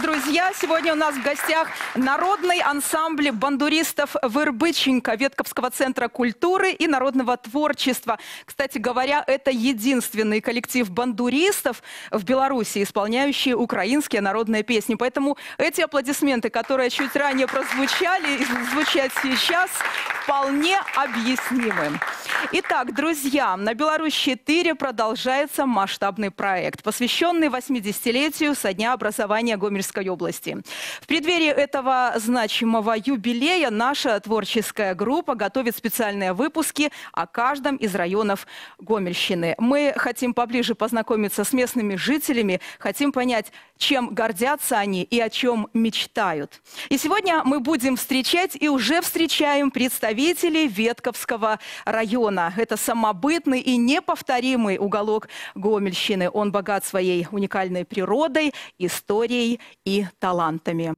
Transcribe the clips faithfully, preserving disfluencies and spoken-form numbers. Друзья, сегодня у нас в гостях народный ансамбль бандуристов Вербыченко Ветковского центра культуры и народного творчества. Кстати говоря, это единственный коллектив бандуристов в Беларуси, исполняющий украинские народные песни. Поэтому эти аплодисменты, которые чуть ранее прозвучали и звучат сейчас, вполне объяснимы. Итак, друзья, на Беларусь четыре продолжается масштабный проект, посвященный восьмидесятилетию со дня образования Гомельской области. В преддверии этого значимого юбилея наша творческая группа готовит специальные выпуски о каждом из районов Гомельщины. Мы хотим поближе познакомиться с местными жителями, хотим понять, чем гордятся они и о чем мечтают. И сегодня мы будем встречать и уже встречаем представителей Представители Ветковского района. Это самобытный и неповторимый уголок Гомельщины. Он богат своей уникальной природой, историей и талантами.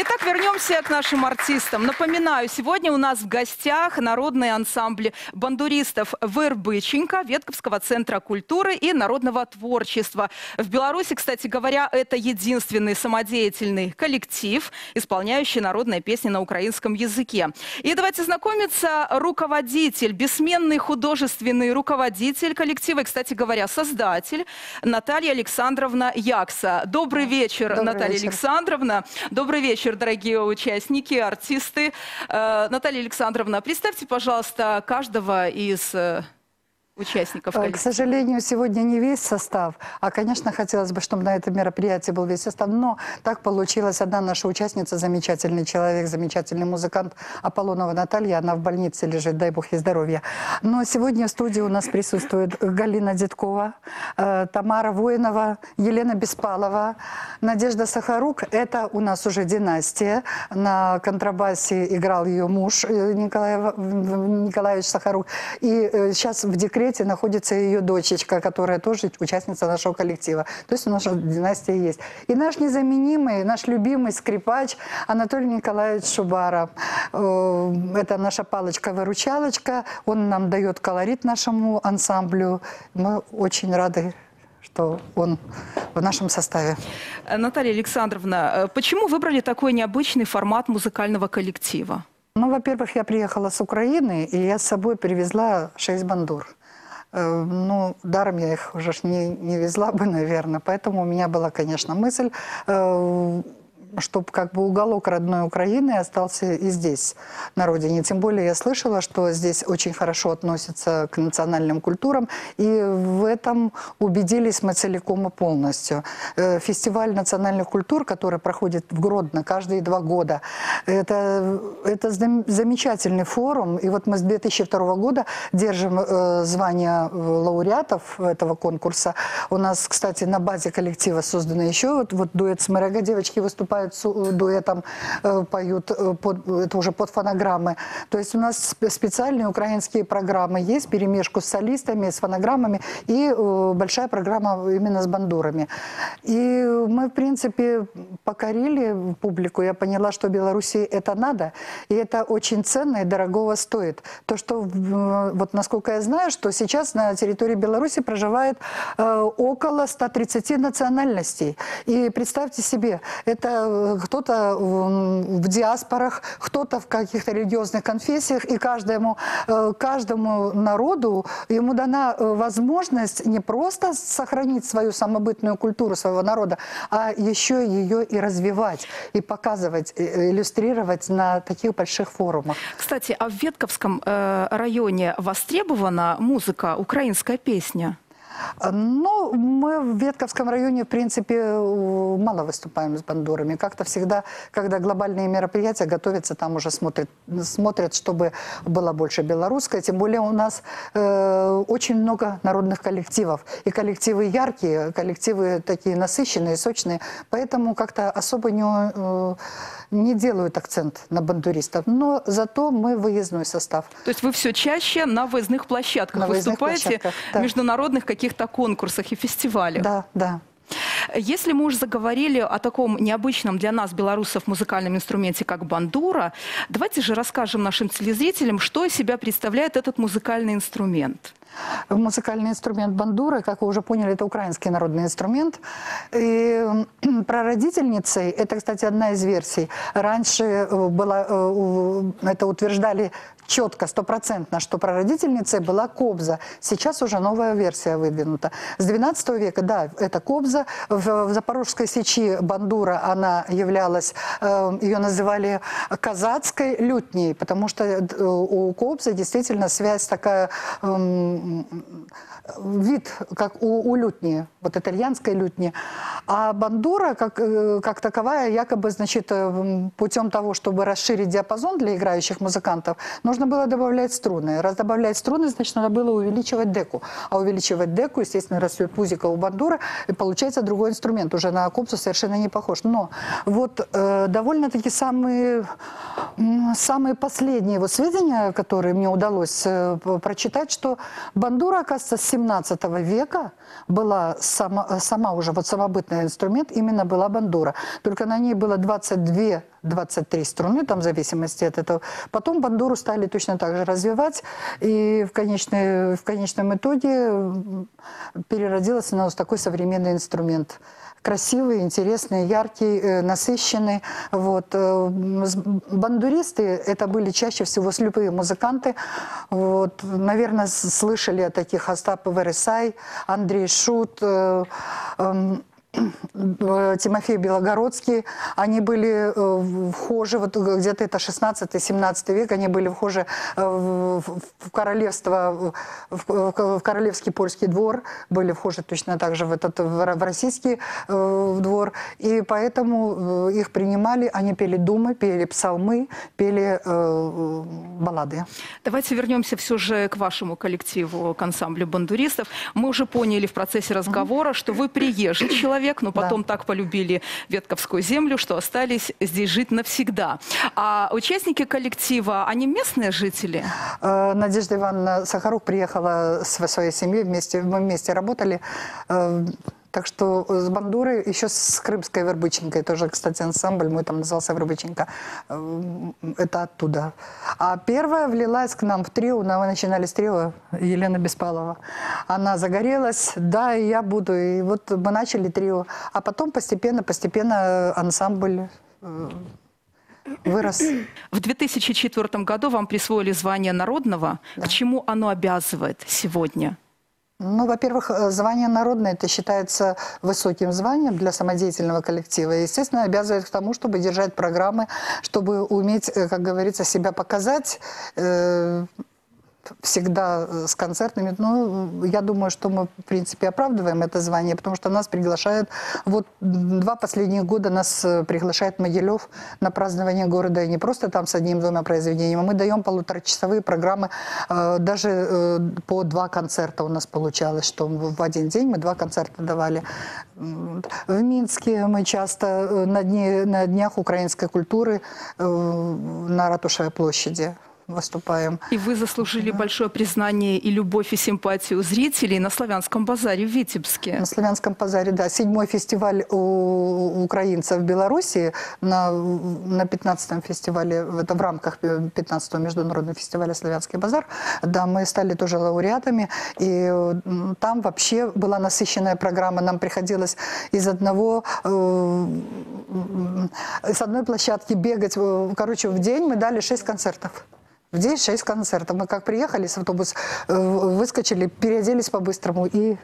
Итак, вернемся к нашим артистам. Напоминаю, сегодня у нас в гостях народный ансамбль бандуристов Вербыченко Ветковского центра культуры и народного творчества. В Беларуси, кстати говоря, это единственный самодеятельный коллектив, исполняющий народные песни на украинском языке. И давайте знакомиться. Руководитель, бессменный художественный руководитель коллектива, и, кстати говоря, создатель Наталья Александровна Якса. Добрый вечер, Добрый Наталья вечер. Александровна. Добрый вечер, дорогие участники, артисты. Наталья Александровна, представьте, пожалуйста, каждого из участников. К сожалению, сегодня не весь состав, а, конечно, хотелось бы, чтобы на этом мероприятии был весь состав, но так получилось. Одна наша участница, замечательный человек, замечательный музыкант Аполлонова Наталья, она в больнице лежит, дай бог ей здоровья. Но сегодня в студии у нас присутствует Галина Дедкова, Тамара Воинова, Елена Беспалова, Надежда Сахарук. Это у нас уже династия. На контрабасе играл ее муж Николай Николаевич Сахарук. И сейчас в декрете находится ее дочечка, которая тоже участница нашего коллектива. То есть у нас династия есть. И наш незаменимый, наш любимый скрипач Анатолий Николаевич Шубара. Это наша палочка-выручалочка. Он нам дает колорит нашему ансамблю. Мы очень рады, что он в нашем составе. Наталья Александровна, почему выбрали такой необычный формат музыкального коллектива? Ну, во-первых, я приехала с Украины, и я с собой привезла шесть бандур. Ну, даром я их уже не, не везла бы, наверное. Поэтому у меня была, конечно, мысль чтобы как бы уголок родной Украины остался и здесь, на родине. Тем более я слышала, что здесь очень хорошо относятся к национальным культурам, и в этом убедились мы целиком и полностью. Фестиваль национальных культур, который проходит в Гродно каждые два года, это, это замечательный форум. И вот мы с две тысячи второго года держим звание лауреатов этого конкурса. У нас, кстати, на базе коллектива созданы еще вот, вот дуэт «Смерега». Девочки выступают с дуэтом, поют, под, это уже под фонограммы. То есть у нас специальные украинские программы есть, перемешку с солистами, с фонограммами, и большая программа именно с бандурами. И мы, в принципе, покорили публику. Я поняла, что Белоруссии это надо, и это очень ценно и дорогого стоит. То, что, вот насколько я знаю, что сейчас на территории Беларуси проживает около ста тридцати национальностей. И представьте себе, это кто-то в диаспорах, кто-то в каких-то религиозных конфессиях, и каждому, каждому народу ему дана возможность не просто сохранить свою самобытную культуру своего народа, а еще ее и развивать, и показывать, иллюстрировать на таких больших форумах. Кстати, а в Ветковском районе востребована музыка, украинская песня? Ну, мы в Ветковском районе, в принципе, мало выступаем с бандурами. Как-то всегда, когда глобальные мероприятия готовятся, там уже смотрят, смотрят, чтобы было больше белорусское. Тем более у нас э, очень много народных коллективов. И коллективы яркие, коллективы такие насыщенные, сочные. Поэтому как-то особо не, э, не делают акцент на бандуристов. Но зато мы выездной состав. То есть вы все чаще на выездных площадках на выездных выступаете, площадках, да. Международных каких-то каких-то конкурсах и фестивалях. Да, да. Если мы уже заговорили о таком необычном для нас, белорусов, музыкальном инструменте, как бандура, давайте же расскажем нашим телезрителям, что из себя представляет этот музыкальный инструмент. Музыкальный инструмент бандура, как вы уже поняли, это украинский народный инструмент. И прародительницей, это, кстати, одна из версий, раньше было, это утверждали четко, стопроцентно, что прародительницей была кобза. Сейчас уже новая версия выдвинута. С двенадцатого века, да, это кобза. В Запорожской сечи бандура, она являлась, ее называли казацкой лютней, потому что у кобзы действительно связь такая... вид, как у, у лютни, вот итальянской лютни. А бандура, как, как таковая, якобы, значит, путем того, чтобы расширить диапазон для играющих музыкантов, нужно было добавлять струны. Раз добавлять струны, значит, надо было увеличивать деку. А увеличивать деку, естественно, растет пузико у бандуры, и получается другой инструмент, уже на кобзу совершенно не похож. Но вот э, довольно-таки самые, самые последние его сведения, которые мне удалось э, прочитать, что бандура, оказывается, с семнадцатого века была сама, сама уже вот самобытный инструмент, именно была бандура. Только на ней было двадцать две — двадцать три струны, там в зависимости от этого. Потом бандуру стали точно так же развивать, и в, конечной, в конечном итоге переродилась она в такой современный инструмент. Красивый, интересный, яркий, насыщенный. Вот. Бандуристы это были чаще всего слепые музыканты. Вот. Наверное, слышали о таких: Остап Вересай, Андрей Шут, Тимофей Белогородский. Они были вхожи, вот где-то это шестнадцатый-семнадцатый век, они были вхожи в королевство, в королевский польский двор, были вхожи точно так же в, этот, в российский двор, и поэтому их принимали, они пели думы, пели псалмы, пели баллады. Давайте вернемся все же к вашему коллективу, к ансамблю бандуристов. Мы уже поняли в процессе разговора, что вы приезжий человек, но потом да. так полюбили Ветковскую землю, что остались здесь жить навсегда. А участники коллектива, они местные жители? Надежда Ивановна Сахарук приехала со своей семьей, вместе, мы вместе работали. Так что с бандурой, еще с крымской вербыченкой, тоже, кстати, ансамбль мой там назывался «Вербыченка», это оттуда. А первая влилась к нам в трио, мы начинали с трио, Елена Беспалова. Она загорелась, да, и я буду, и вот мы начали трио. А потом постепенно, постепенно ансамбль... вырос. В две тысячи четвёртом году вам присвоили звание народного. Да. К чему оно обязывает сегодня? Ну, во-первых, звание народное, это считается высоким званием для самодеятельного коллектива. И, естественно, обязывает к тому, чтобы держать программы, чтобы уметь, как говорится, себя показать э, всегда с концертными. Ну, я думаю, что мы, в принципе, оправдываем это звание, потому что нас приглашают... Вот два последних года нас приглашает Могилев на празднование города. И не просто там с одним-двумя произведениями. Мы даем полуторачасовые программы. Даже по два концерта у нас получалось, что в один день мы два концерта давали. В Минске мы часто на, дне, на днях украинской культуры на Ратушевой площади выступаем. И вы заслужили да. большое признание и любовь, и симпатию зрителей на Славянском базаре в Витебске. На Славянском базаре, да. Седьмой фестиваль у украинцев в Беларуси на, на пятнадцатом фестивале, это в рамках пятнадцатого международного фестиваля «Славянский базар». Да, мы стали тоже лауреатами. И там вообще была насыщенная программа. Нам приходилось из одного, с одной площадки бегать. Короче, в день мы дали шесть концертов. В день шесть концертов. Мы как приехали с автобуса, выскочили, переоделись по-быстрому. И...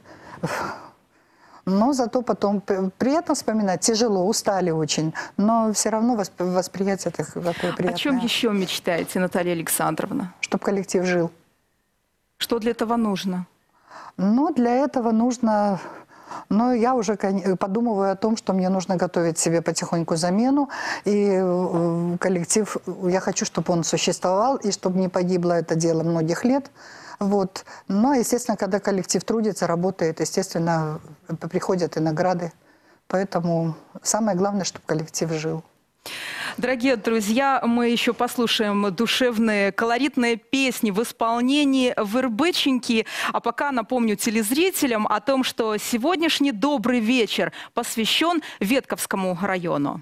Но зато потом приятно вспоминать. Тяжело, устали очень. Но все равно восприятие такое приятное. О чем еще мечтаете, Наталья Александровна? Чтобы коллектив жил. Что для этого нужно? Ну, для этого нужно... Но я уже подумываю о том, что мне нужно готовить себе потихоньку замену. И коллектив, я хочу, чтобы он существовал, и чтобы не погибло это дело многих лет. Вот. Но, естественно, когда коллектив трудится, работает, естественно, приходят и награды. Поэтому самое главное, чтобы коллектив жил. Дорогие друзья, мы еще послушаем душевные, колоритные песни в исполнении Вербыченьки. А пока напомню телезрителям о том, что сегодняшний «Добрый вечер» посвящен Ветковскому району.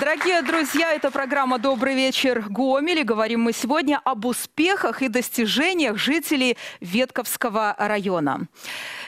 Дорогие друзья, это программа «Добрый вечер, Гомель». Говорим мы сегодня об успехах и достижениях жителей Ветковского района.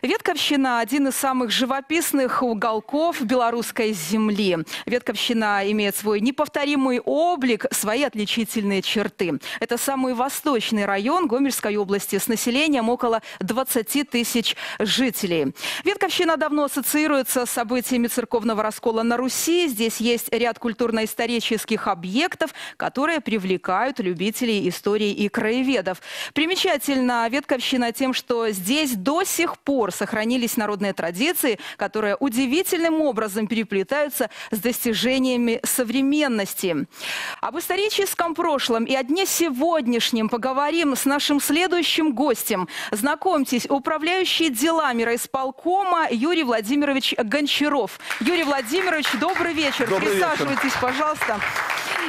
Ветковщина – один из самых живописных уголков белорусской земли. Ветковщина имеет свой неповторимый облик, свои отличительные черты. Это самый восточный район Гомельской области с населением около двадцати тысяч жителей. Ветковщина давно ассоциируется с событиями церковного раскола на Руси. Здесь есть ряд культурно-исторических объектов, которые привлекают любителей истории и краеведов. Примечательна Ветковщина тем, что здесь до сих пор сохранились народные традиции, которые удивительным образом переплетаются с достижениями современности. Об историческом прошлом и о дне сегодняшнем поговорим с нашим следующим гостем. Знакомьтесь, управляющий делами райисполкома Юрий Владимирович Гончаров. Юрий Владимирович, добрый вечер. Добрый Присаживайтесь, вечер. Пожалуйста.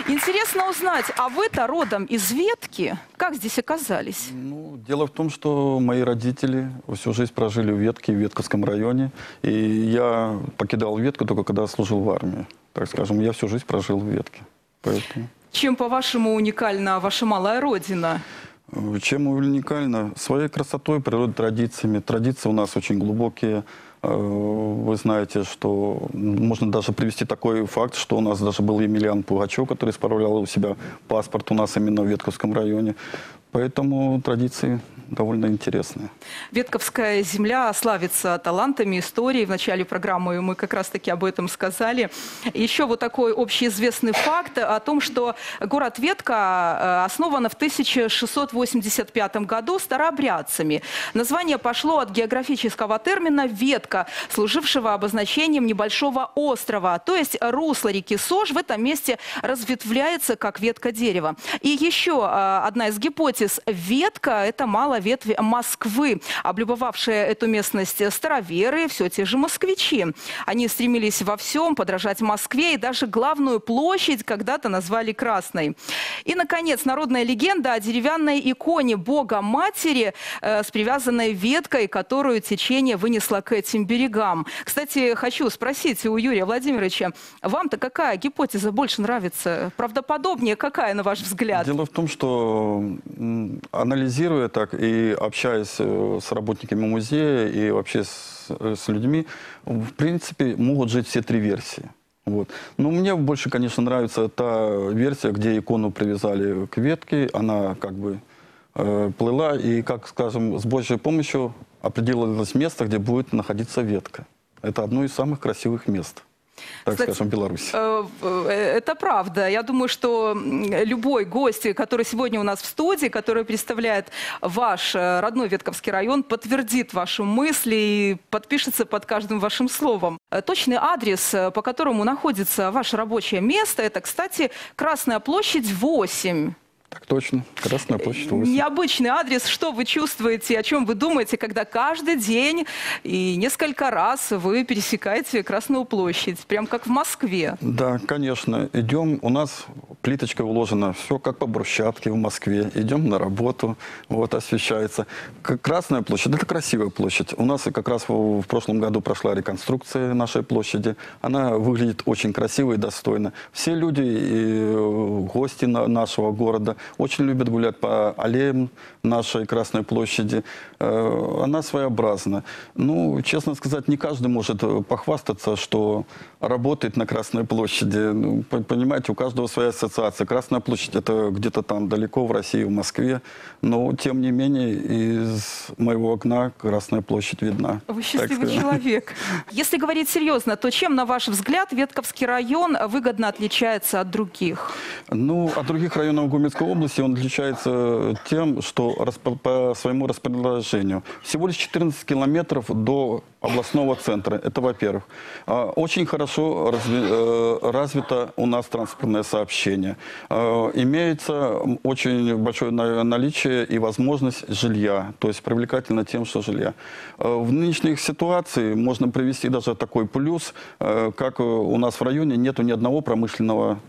Интересно узнать, а вы-то родом из Ветки? Как здесь оказались? Ну, дело в том, что мои родители всю жизнь прожили в Ветке, в Ветковском районе. И я покидал Ветку только когда служил в армии. Так скажем, я всю жизнь прожил в Ветке. Поэтому... Чем, по-вашему, уникальна ваша малая родина? Чем уникальна? Своей красотой, природой, традициями. Традиции у нас очень глубокие. Вы знаете, что можно даже привести такой факт, что у нас даже был Емельян Пугачев, который исправлял у себя паспорт у нас именно в Ветковском районе. Поэтому традиции довольно интересные. Ветковская земля славится талантами, историей. В начале программы мы как раз-таки об этом сказали. Еще вот такой общеизвестный факт о том, что город Ветка основан в тысяча шестьсот восемьдесят пятом году старообрядцами. Название пошло от географического термина «ветка», служившего обозначением небольшого острова. То есть русло реки Сож в этом месте разветвляется как ветка дерева. И еще одна из гипотез Кертис Ветка – это маловетвь Москвы. Облюбовавшие эту местность староверы – все те же москвичи. Они стремились во всем подражать Москве, и даже главную площадь когда-то назвали Красной. И, наконец, народная легенда о деревянной иконе Бога-Матери э, с привязанной веткой, которую течение вынесло к этим берегам. Кстати, хочу спросить у Юрия Владимировича, вам-то какая гипотеза больше нравится? Правдоподобнее какая, на ваш взгляд? Дело в том, что, анализируя так и общаясь с работниками музея и вообще с, с людьми, в принципе, могут жить все три версии. Вот. Но мне больше, конечно, нравится та версия, где икону привязали к ветке, она как бы э, плыла и, как скажем, с Божьей помощью определилось место, где будет находиться ветка. Это одно из самых красивых мест. Так, кстати, скажем, Беларусь. Это правда. Я думаю, что любой гость, который сегодня у нас в студии, который представляет ваш родной Ветковский район, подтвердит ваши мысли и подпишется под каждым вашим словом. Точный адрес, по которому находится ваше рабочее место, это, кстати, Красная площадь восемь. Так точно. Красная площадь восемь. Необычный адрес. Что вы чувствуете, о чем вы думаете, когда каждый день и несколько раз вы пересекаете Красную площадь, прям как в Москве? Да, конечно. Идем, у нас плиточка уложена, все как по брусчатке в Москве. Идем на работу, вот освещается. Красная площадь – это красивая площадь. У нас как раз в прошлом году прошла реконструкция нашей площади. Она выглядит очень красиво и достойно. Все люди, и гости нашего города, очень любят гулять по аллеям нашей Красной площади. Она своеобразна. Ну, честно сказать, не каждый может похвастаться, что работает на Красной площади. Понимаете, у каждого своя ассоциация. Красная площадь – это где-то там далеко, в России, в Москве. Но, тем не менее, из моего окна Красная площадь видна. Вы счастливый человек. Если говорить серьезно, то чем, на ваш взгляд, Ветковский район выгодно отличается от других? Ну, от других районов Гомельской области он отличается тем, что по своему расположению всего лишь четырнадцать километров до областного центра. Это во-первых. Очень хорошо разви... развито у нас транспортное сообщение. Имеется очень большое наличие и возможность жилья, то есть привлекательно тем, что жилья. В нынешних ситуациях можно привести даже такой плюс, как у нас в районе нету ни одного промышленного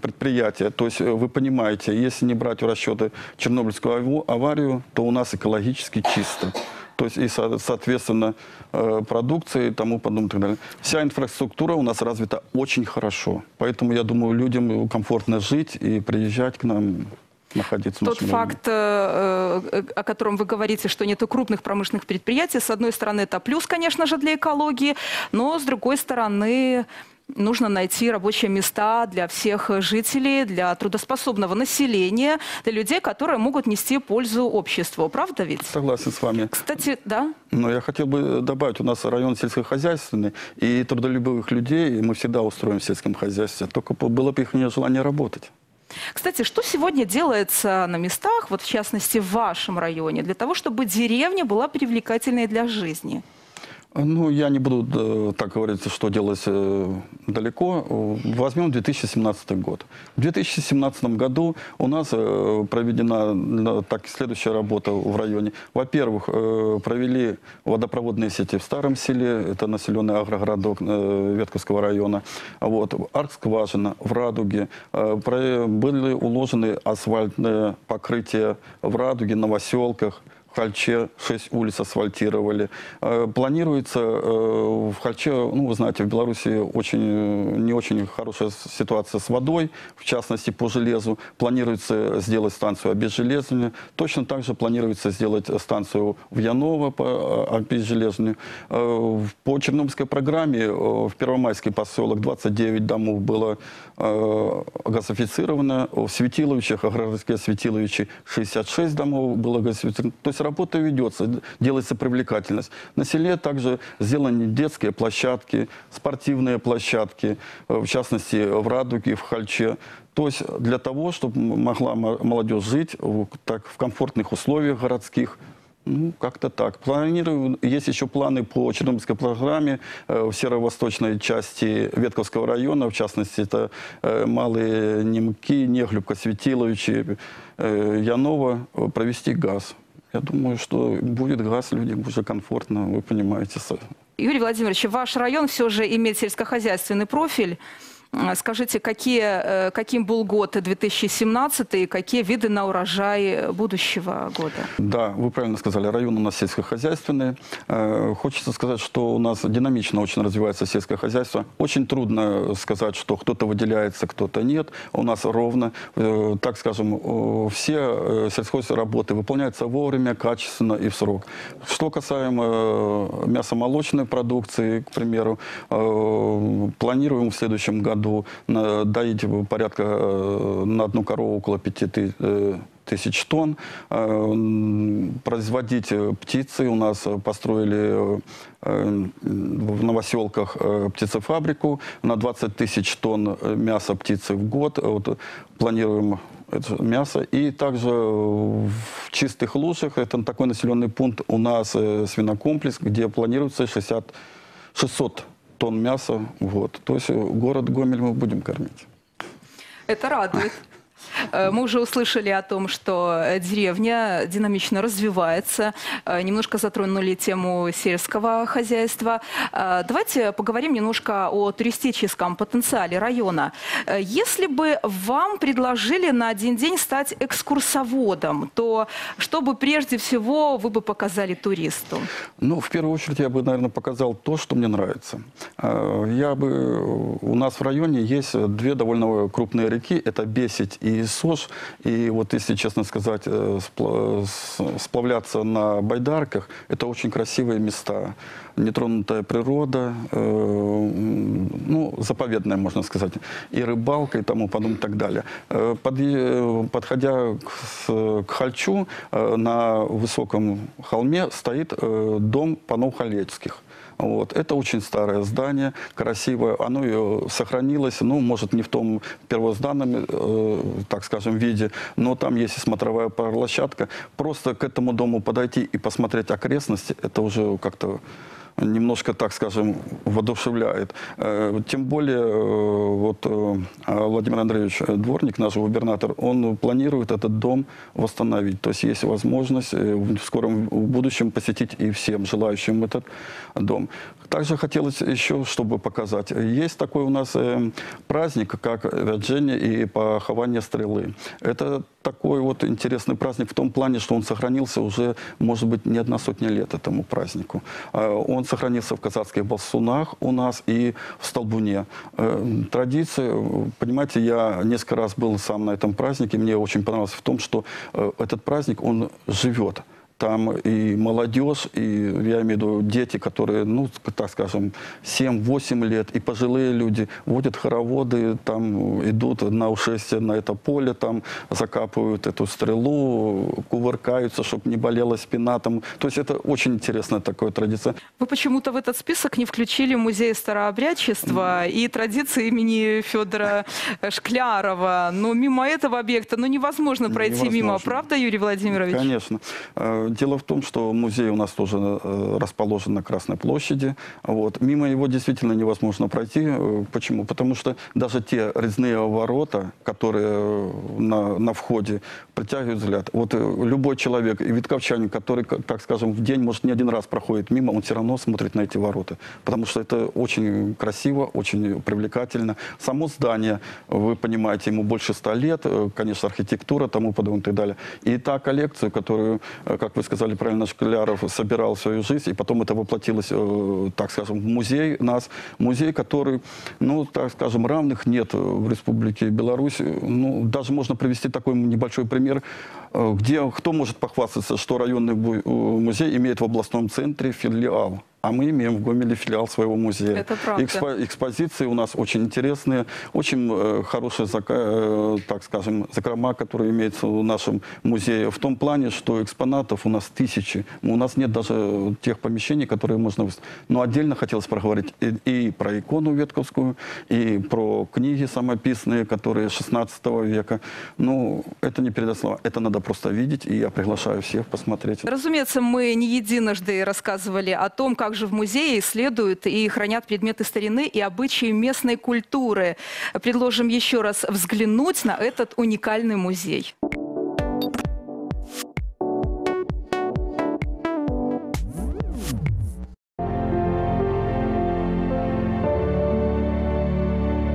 предприятия. То есть, вы понимаете, если не брать в расчеты Чернобыльскую аварию, то у нас экологически чисто. То есть, и, соответственно, продукции и тому подобное. И так далее. Вся инфраструктура у нас развита очень хорошо. Поэтому, я думаю, людям комфортно жить и приезжать к нам. Тот факт, о котором вы говорите, что нет крупных промышленных предприятий, с одной стороны, это плюс, конечно же, для экологии, но с другой стороны, нужно найти рабочие места для всех жителей, для трудоспособного населения, для людей, которые могут нести пользу обществу. Правда ведь? Согласен с вами. Кстати, да. Но я хотел бы добавить, у нас район сельскохозяйственный, и трудолюбивых людей мы всегда устроим в сельском хозяйстве, только было бы их нежелание работать. Кстати, что сегодня делается на местах, вот в частности в вашем районе, для того, чтобы деревня была привлекательной для жизни? Ну, я не буду так говорить, что делать далеко. Возьмем две тысячи семнадцатый год. В две тысячи семнадцатом году у нас проведена так, следующая работа в районе. Во-первых, провели водопроводные сети в Старом селе, это населенный агрогородок Ветковского района. Вот, Аркскважина, в Радуге. Были уложены асфальтные покрытия в Радуге, Новоселках. В Хальче шесть улиц асфальтировали. Планируется в Хальче, ну, вы знаете, в Беларуси очень, не очень хорошая ситуация с водой, в частности по железу. Планируется сделать станцию обезжелезную. Точно так же планируется сделать станцию в Яново по обезжелезную. По Чернобыльской программе в Первомайский поселок двадцать девять домов было газифицировано. В Светиловичах, аграрские Светиловичи, шестьдесят шесть домов было газифицировано. То есть работа ведется, делается привлекательность. На селе также сделаны детские площадки, спортивные площадки, в частности в Радуге, в Хальче. То есть для того, чтобы могла молодежь жить в, так, в комфортных условиях городских. Ну, как-то так. Планирую, есть еще планы по Чернобыльской программе э, в северо-восточной части Ветковского района, в частности, это э, Малые Немки, Нехлюбка, Светиловичи, э, Янова, провести газ. Я думаю, что будет газ, людям уже комфортно, вы понимаете. Юрий Владимирович, ваш район все же имеет сельскохозяйственный профиль. Скажите, какие, каким был год две тысячи семнадцатый и какие виды на урожай будущего года? Да, вы правильно сказали, район у нас сельскохозяйственный. Хочется сказать, что у нас динамично очень развивается сельское хозяйство. Очень трудно сказать, что кто-то выделяется, кто-то нет. У нас ровно, так скажем, все сельскохозработы выполняются вовремя, качественно и в срок. Что касаемо мясомолочной продукции, к примеру, планируем в следующем году доить порядка на одну корову около пяти тысяч тонн. Производить птицы. У нас построили в Новоселках птицефабрику на двадцать тысяч тонн мяса птицы в год. Вот планируем это мясо. И также в Чистых Лужах, это такой населенный пункт, у нас свинокомплекс, где планируется шестьсот тонн мяса. Вот. То есть город Гомель мы будем кормить. Это радует. Мы уже услышали о том, что деревня динамично развивается. Немножко затронули тему сельского хозяйства. Давайте поговорим немножко о туристическом потенциале района. Если бы вам предложили на один день стать экскурсоводом, то что бы прежде всего вы бы показали туристу? Ну, в первую очередь я бы, наверное, показал то, что мне нравится. Я бы... У нас в районе есть две довольно крупные реки. Это Бесить и Сож. И вот, если честно сказать, сплавляться на байдарках, это очень красивые места. Нетронутая природа, э, ну, заповедная, можно сказать, и рыбалка, и тому подобное, и так далее. Под, подходя к, к Хальчу, э, на высоком холме стоит э, дом панов Халецких. Вот. Это очень старое здание, красивое, оно сохранилось, ну, может, не в том первозданном, э, так скажем, виде, но там есть и смотровая площадка. Просто к этому дому подойти и посмотреть окрестности, это уже как-то немножко, так скажем, воодушевляет. Тем более, вот Владимир Андреевич Дворник, наш губернатор, он планирует этот дом восстановить. То есть есть возможность в скором будущем посетить и всем желающим этот дом. Также хотелось еще, чтобы показать. Есть такой у нас праздник, как Вяджение и похование стрелы. Это такой вот интересный праздник в том плане, что он сохранился уже, может быть, не одна сотня лет этому празднику. Он сохранился в казацких Болсунах у нас и в Столбуне. Традиция, понимаете, я несколько раз был сам на этом празднике, мне очень понравилось в том, что этот праздник, он живет. Там и молодежь, и, я имею в виду, дети, которые, ну, так скажем, семь-восемь лет, и пожилые люди водят хороводы, там идут на ушествие на это поле, там закапывают эту стрелу, кувыркаются, чтобы не болела спина. Там. То есть это очень интересная такая традиция. Вы почему-то в этот список не включили музей старообрядчества и традиции имени Федора Шклярова. Но мимо этого объекта, ну, невозможно пройти невозможно. мимо, правда, Юрий Владимирович? Конечно. Дело в том, что музей у нас тоже расположен на Красной площади. Вот. Мимо его действительно невозможно пройти. Почему? Потому что даже те резные ворота, которые на, на входе, притягивают взгляд. Вот любой человек, и витковчанин, который, так скажем, в день, может, не один раз проходит мимо, он все равно смотрит на эти ворота. Потому что это очень красиво, очень привлекательно. Само здание, вы понимаете, ему больше ста лет, конечно, архитектура, тому подобное и так далее. И та коллекция, которую, как вы сказали правильно, Шкляров собирал свою жизнь, и потом это воплотилось, так скажем, в музей нас. Музей, который, ну, так скажем, равных нет в Республике Беларусь. Ну, даже можно привести такой небольшой пример, где кто может похвастаться, что районный музей имеет в областном центре филиал. а мы имеем в Гомеле филиал своего музея. Это правда. Экспо экспозиции у нас очень интересные, очень э, хорошие, э, так скажем, закрома, которые имеются в нашем музее, в том плане, что экспонатов у нас тысячи. У нас нет даже тех помещений, которые можно выставить. Но отдельно хотелось проговорить и, и про икону ветковскую, и про книги самописные, которые шестнадцатого века. Ну, это не передать слова. Это надо просто видеть, и я приглашаю всех посмотреть. Разумеется, мы не единожды рассказывали о том, как же в музее исследуют и хранят предметы старины и обычаи местной культуры. Предложим еще раз взглянуть на этот уникальный музей.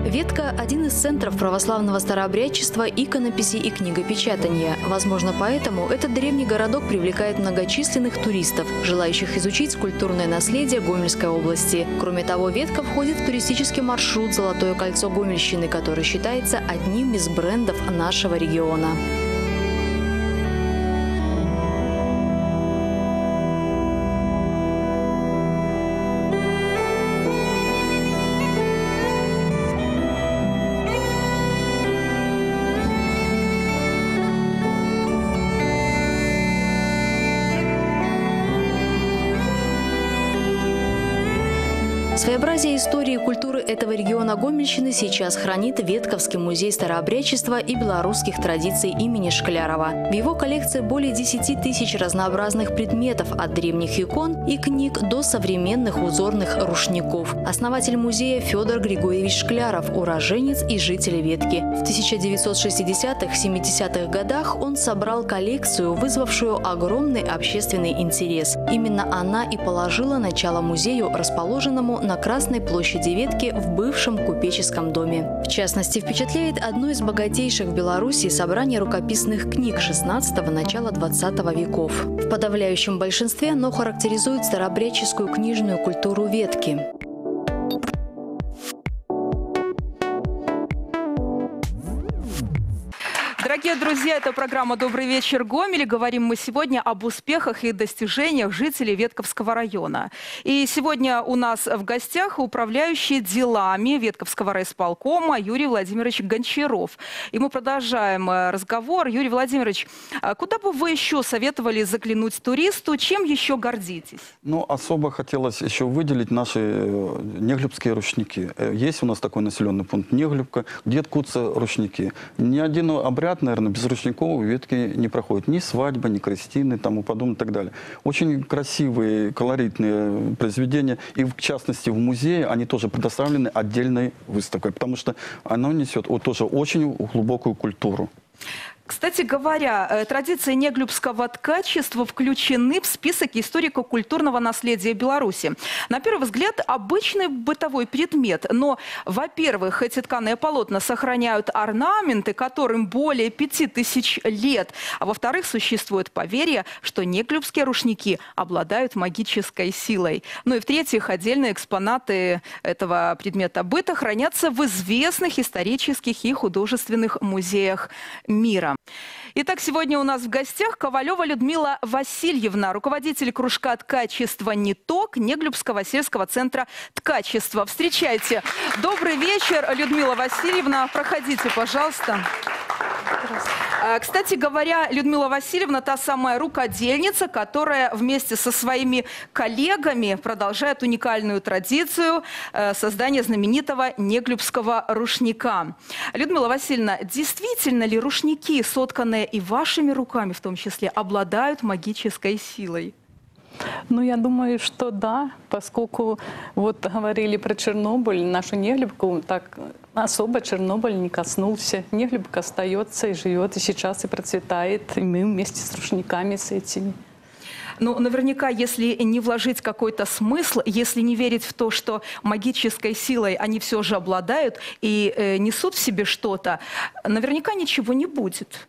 Ветка – один из центров православного старообрядчества, иконописи и книгопечатания. Возможно, поэтому этот древний городок привлекает многочисленных туристов, желающих изучить скульптурное наследие Гомельской области. Кроме того, Ветка входит в туристический маршрут «Золотое кольцо Гомельщины», который считается одним из брендов нашего региона. Своеобразие истории и культуры этого региона Гомельщины сейчас хранит Ветковский музей старообрядчества и белорусских традиций имени Шклярова. В его коллекции более десяти тысяч разнообразных предметов, от древних икон и книг до современных узорных рушников. Основатель музея Федор Григорьевич Шкляров – уроженец и житель Ветки. В тысяча девятьсот шестидесятых-семидесятых годах он собрал коллекцию, вызвавшую огромный общественный интерес. Именно она и положила начало музею, расположенному на на Красной площади Ветки в бывшем купеческом доме. В частности, впечатляет одно из богатейших в Беларуси собрание рукописных книг шестнадцатого – начала двадцатого веков. В подавляющем большинстве оно характеризует старообрядческую книжную культуру Ветки. Дорогие друзья, это программа «Добрый вечер, Гомель». Говорим мы сегодня об успехах и достижениях жителей Ветковского района. И сегодня у нас в гостях управляющий делами Ветковского райисполкома Юрий Владимирович Гончаров. И мы продолжаем разговор. Юрий Владимирович, куда бы вы еще советовали заглянуть туристу? Чем еще гордитесь? Ну, особо хотелось еще выделить наши неглюбские рушники. Есть у нас такой населенный пункт Неглюбка, где ткутся рушники. Ни один обряд, наверное, без рушников Ветки не проходит. Ни свадьба, ни крестины, тому подобное и так далее. Очень красивые, колоритные произведения. И, в частности, в музее они тоже предоставлены отдельной выставкой, потому что оно несет тоже очень глубокую культуру. Кстати говоря, традиции неглюбского ткачества включены в список историко-культурного наследия Беларуси. На первый взгляд, обычный бытовой предмет. Но, во-первых, эти тканые полотна сохраняют орнаменты, которым более пяти тысяч лет. А во-вторых, существует поверье, что неглюбские рушники обладают магической силой. Ну и в-третьих, отдельные экспонаты этого предмета быта хранятся в известных исторических и художественных музеях мира. Итак, сегодня у нас в гостях Ковалева Людмила Васильевна, руководитель кружка ткачества «Ниток» Неглюбского сельского центра ткачества. Встречайте. Добрый вечер, Людмила Васильевна. Проходите, пожалуйста. Кстати говоря, Людмила Васильевна – та самая рукодельница, которая вместе со своими коллегами продолжает уникальную традицию создания знаменитого неглюбского рушника. Людмила Васильевна, действительно ли рушники, сотканные и вашими руками в том числе, обладают магической силой? Ну, я думаю, что да, поскольку вот говорили про Чернобыль, нашу Неглюбку, так особо Чернобыль не коснулся. Неглюбка остается и живет, и сейчас и процветает, и мы вместе с рушниками, с этими. Ну, наверняка, если не вложить какой-то смысл, если не верить в то, что магической силой они все же обладают и э, несут в себе что-то, наверняка ничего не будет.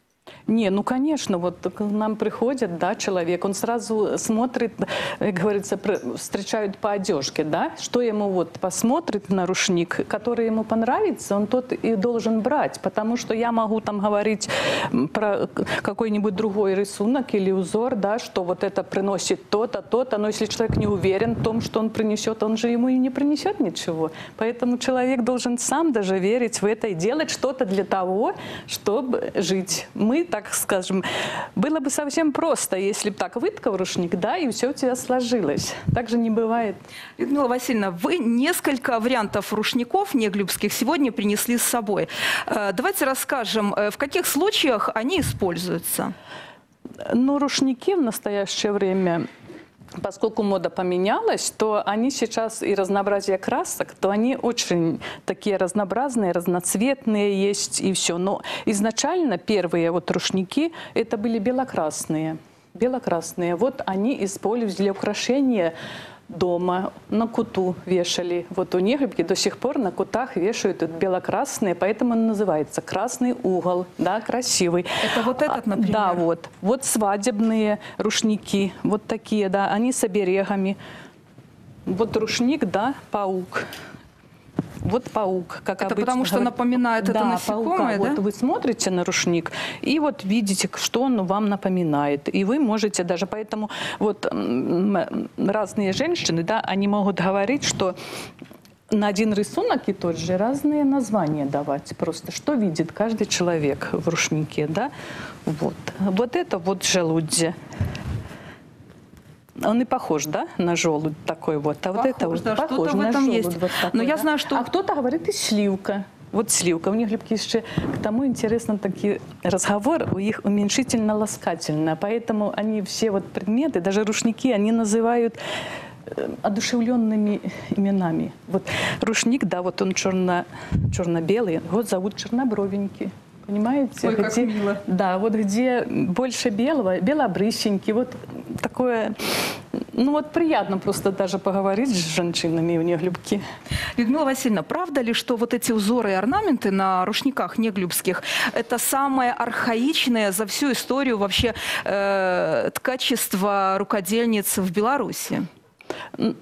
Не, ну конечно, вот к нам приходит, да, человек, он сразу смотрит, говорится, встречают по одежке, да, что ему вот посмотрит на рушник, который ему понравится, он тот и должен брать, потому что я могу там говорить про какой-нибудь другой рисунок или узор, да, что вот это приносит то-то, то-то, но если человек не уверен в том, что он принесет, он же ему и не принесет ничего. Поэтому человек должен сам даже верить в это и делать что-то для того, чтобы жить. Мы, так скажем, было бы совсем просто, если бы так вытка в рушник, да, и все у тебя сложилось. Так же не бывает. Людмила Васильевна, вы несколько вариантов рушников неглюбских сегодня принесли с собой. Давайте расскажем, в каких случаях они используются. Ну, рушники в настоящее время, поскольку мода поменялась, то они сейчас и разнообразие красок, то они очень такие разнообразные, разноцветные есть и все. Но изначально первые вот рушники это были белокрасные. Белокрасные. Вот они использовались для украшения дома, на куту вешали. Вот у неглюбки до сих пор на кутах вешают бело-красные, поэтому он называется красный угол, да, красивый. Это вот этот, например? Да, вот. Вот свадебные рушники, вот такие, да, они с оберегами. Вот рушник, да, паук. Вот паук, как это обычно. Потому что говорят, напоминает это, да, насекомое, паука, да? Вот вы смотрите на рушник и вот видите, что он вам напоминает. И вы можете даже, поэтому вот разные женщины, да, они могут говорить, что на один рисунок и тот же разные названия давать. Просто что видит каждый человек в рушнике, да? Вот, вот это вот желуди. Он и похож, да, на желудь такой вот. А похож, вот это вот да, похож на желудь. Вот такой, но я, да, знаю, что... А кто-то говорит и сливка. Вот сливка. У них неглюбки еще к тому интересно такие разговор, у них уменьшительно-ласкательно. Поэтому они все вот предметы, даже рушники, они называют одушевленными именами. Вот рушник, да, вот он черно, черно-белый, вот зовут чернобровенький. Понимаете? Ой, как где, мило. Да, вот где больше белого, белобрысенький, вот такое, ну вот приятно просто даже поговорить с женщинами в неглюбке. Людмила Васильевна, правда ли, что вот эти узоры и орнаменты на рушниках неглюбских, это самое архаичное за всю историю вообще э, ткачества рукодельниц в Беларуси?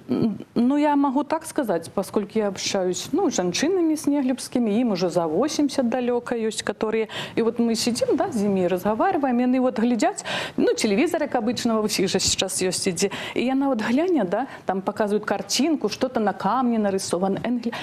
Ну, я могу так сказать, поскольку я общаюсь, ну, с женщинами с неглюбскими, им уже за восемьдесят далеко есть, которые... И вот мы сидим, да, зимой разговариваем, и вот глядят, ну, телевизор, как обычно, у всех же сейчас есть, иди. И она вот глянет, да, там показывают картинку, что-то на камне нарисовано.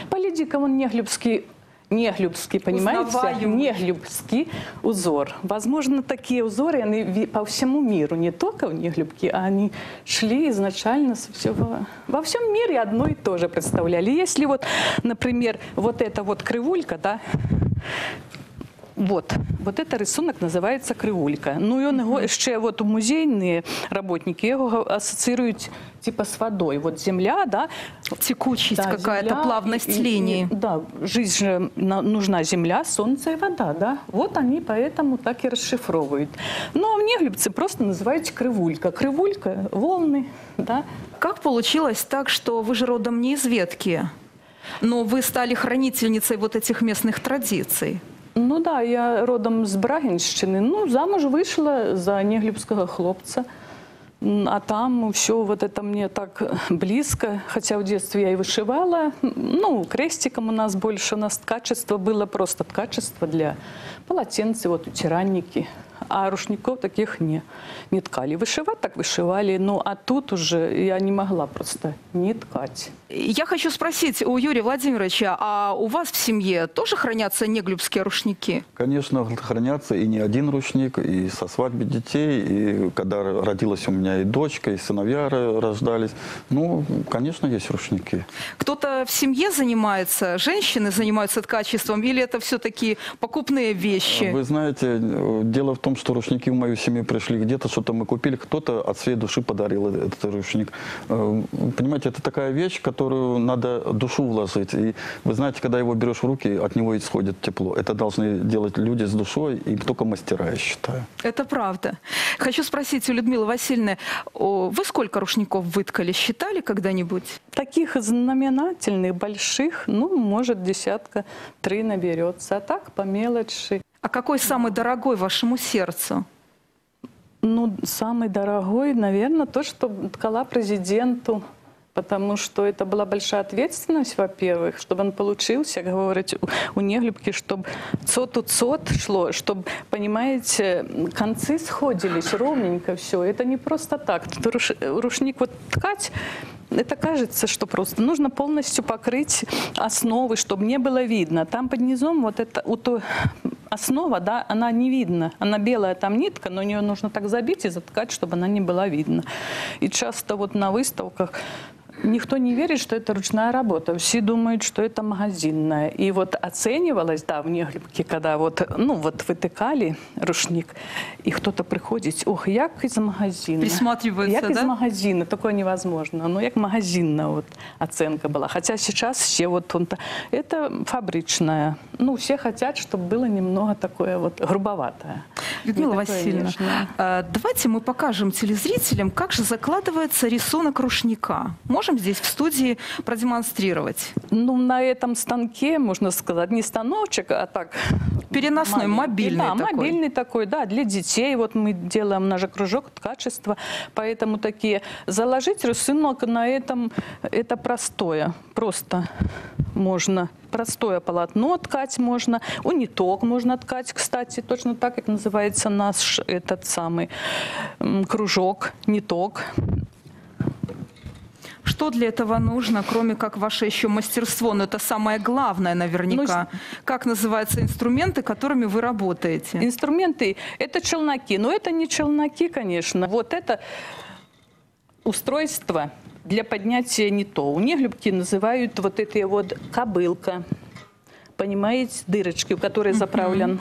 Погляди-ка, вон неглюбский... Неглюбский, понимаете? Узнаваю. Неглюбский узор. Возможно, такие узоры, они по всему миру, не только в неглюбке, а они шли изначально со всего. Во всем мире одно и то же представляли. Если вот, например, вот эта вот кривулька, да, вот, вот этот рисунок называется кривулька. Ну и он его, еще вот музейные работники его ассоциируют типа с водой. Вот земля, да. Текучесть, да, какая-то, плавность и, линии. И, да, жизнь же нужна земля, солнце и вода, да. Вот они поэтому так и расшифровывают. Ну а в неглюбце просто называют кривулька. Кривулька, волны, да. Как получилось так, что вы же родом не из Ветки, но вы стали хранительницей вот этих местных традиций? Ну да, я родом с Брагинщины, ну замуж вышла за неглюбского хлопца, а там все вот это мне так близко, хотя в детстве я и вышивала, ну крестиком у нас больше, у нас ткачество было просто ткачество для полотенца, вот утиранники, а рушников таких не, не ткали. Вышивать так вышивали, ну а тут уже я не могла просто не ткать. Я хочу спросить у Юрия Владимировича, а у вас в семье тоже хранятся неглюбские рушники? Конечно, хранятся и не один рушник, и со свадьбы детей, и когда родилась у меня и дочка, и сыновья рождались. Ну, конечно, есть рушники. Кто-то в семье занимается, женщины занимаются ткачеством, или это все-таки покупные вещи? Вы знаете, дело в том, что рушники в мою семью пришли где-то, что-то мы купили, кто-то от своей души подарил этот рушник. Понимаете, это такая вещь, которую надо душу вложить. И вы знаете, когда его берешь в руки, от него исходит тепло. Это должны делать люди с душой, и только мастера, я считаю. Это правда. Хочу спросить у Людмилы Васильевны, вы сколько рушников выткали? Считали когда-нибудь? Таких знаменательных, больших, ну, может, десятка, три наберется. А так, по мелочи. А какой самый дорогой вашему сердцу? Ну, самый дорогой, наверное, то, что ткала президенту, потому что это была большая ответственность, во-первых, чтобы он получился, как говорят у Неглюбки, чтобы соту-сот шло, чтобы, понимаете, концы сходились ровненько все. Это не просто так. Руш, рушник вот ткать, это кажется, что просто нужно полностью покрыть основы, чтобы не было видно. Там под низом вот это... Основа, да, она не видна. Она белая, там нитка, но ее нужно так забить и заткать, чтобы она не была видна. И часто вот на выставках никто не верит, что это ручная работа. Все думают, что это магазинная. И вот оценивалось, да, в Неглюбке, когда вот, ну, вот вытыкали рушник, и кто-то приходит, ох, як из магазина. Присматривается, як, да? Як из магазина, такое невозможно. Ну, як магазинная вот оценка была. Хотя сейчас все вот, он, это фабричная. Ну, все хотят, чтобы было немного такое вот грубоватое. Людмила Васильевна, а, давайте мы покажем телезрителям, как же закладывается рисунок рушника. Можем здесь в студии продемонстрировать? Ну, на этом станке, можно сказать, не станочек, а так... Переносной, мобильный, мобильный да, такой. Мобильный такой, да, для детей. Вот мы делаем наш кружок качества, поэтому такие... Заложить рисунок на этом, это простое, просто можно... Простое полотно ткать можно, униток можно ткать, кстати, точно так, как называется наш этот самый кружок, ниток. Что для этого нужно, кроме как ваше еще мастерство? Но это самое главное наверняка. Ну, как называются инструменты, которыми вы работаете? Инструменты – это челноки. Но это не челноки, конечно. Вот это устройство для поднятия нито. У Неглюбки называют вот этой вот кобылка. Понимаете, дырочки, в которые заправлен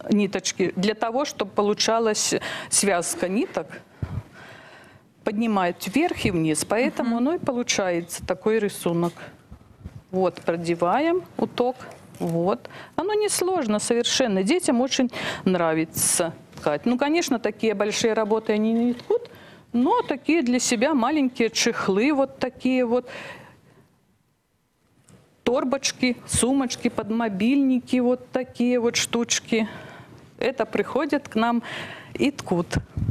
mm-hmm. ниточки. Для того, чтобы получалась связка ниток. Поднимают вверх и вниз, поэтому оно и получается такой рисунок. Вот, продеваем уток, вот. Оно несложно совершенно, детям очень нравится ткать. Ну, конечно, такие большие работы они не ткут, но такие для себя маленькие чехлы, вот такие вот. Торбочки, сумочки, под мобильники, вот такие вот штучки. Это приходят к нам и ткут.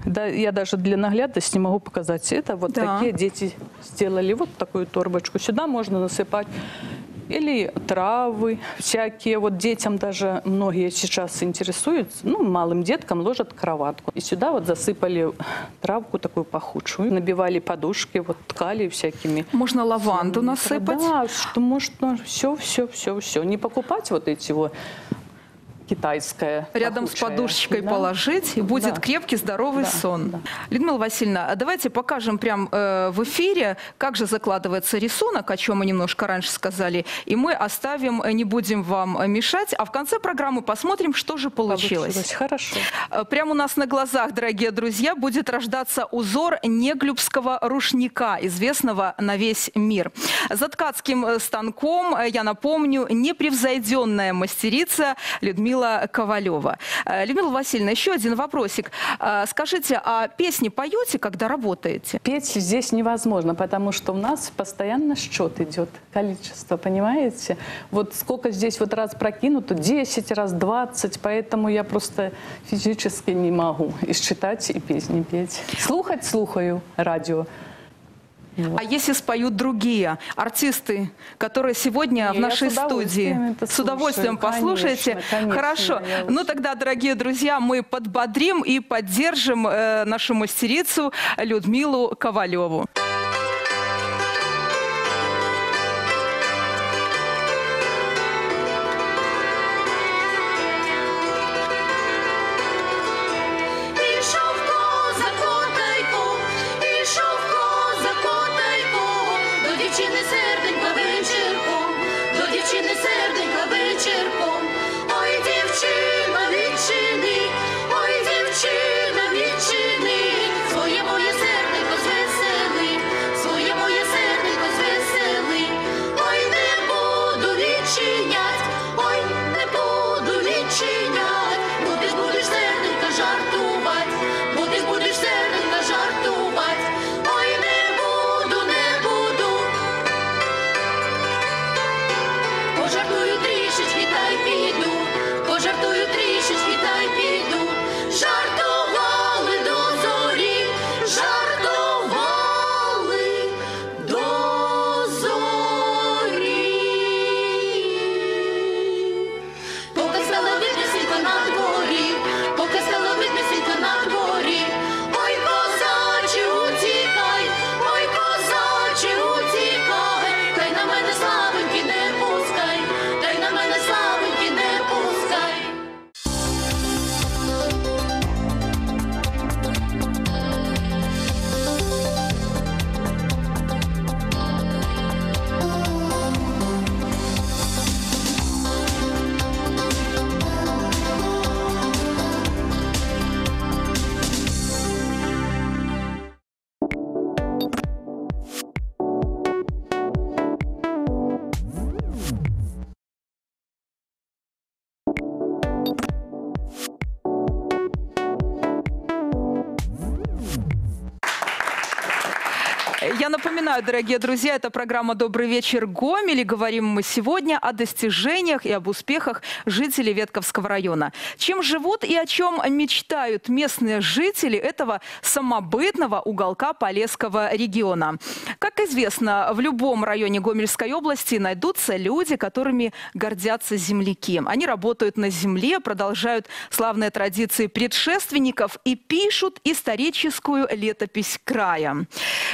Да, я даже для наглядности могу показать. Это вот да. такие дети сделали вот такую торбочку. Сюда можно насыпать или травы всякие. Вот детям даже многие сейчас интересуются. Ну, малым деткам ложат кроватку. И сюда вот засыпали травку такую пахучую. Набивали подушки, вот ткали всякими. Можно лаванду насыпать. Да, что можно все, все, все, все. Не покупать вот эти вот. Китайская, рядом пахучая. С подушечкой да. положить, и будет да. крепкий, здоровый да. сон. Да. Людмила Васильевна, давайте покажем прямо э, в эфире, как же закладывается рисунок, о чем мы немножко раньше сказали. И мы оставим, не будем вам мешать, а в конце программы посмотрим, что же получилось. Получилось. Хорошо. Прямо у нас на глазах, дорогие друзья, будет рождаться узор неглюбского рушника, известного на весь мир. За ткацким станком, я напомню, непревзойденная мастерица Людмила Ковалева. Людмила Васильевна, еще один вопросик. Скажите, а песни поете, когда работаете? Петь здесь невозможно, потому что у нас постоянно счет идет, количество, понимаете? Вот сколько здесь вот раз прокинуто, десять раз, двадцать, поэтому я просто физически не могу и считать, и песни петь. Слухать слухаю радио. Вот. А если споют другие артисты, которые сегодня Нет, в нашей с студии, с удовольствием послушаете? Конечно, Хорошо. Конечно, ну тогда, дорогие друзья, мы подбодрим и поддержим э, нашу мастерицу Людмилу Ковалеву. Ой, дівчина, відчини, своє моє серденько звесели. Я напоминаю, дорогие друзья, это программа «Добрый вечер, Гомель». И говорим мы сегодня о достижениях и об успехах жителей Ветковского района. Чем живут и о чем мечтают местные жители этого самобытного уголка Полесского региона? Как известно, в любом районе Гомельской области найдутся люди, которыми гордятся земляки. Они работают на земле, продолжают славные традиции предшественников и пишут историческую летопись края.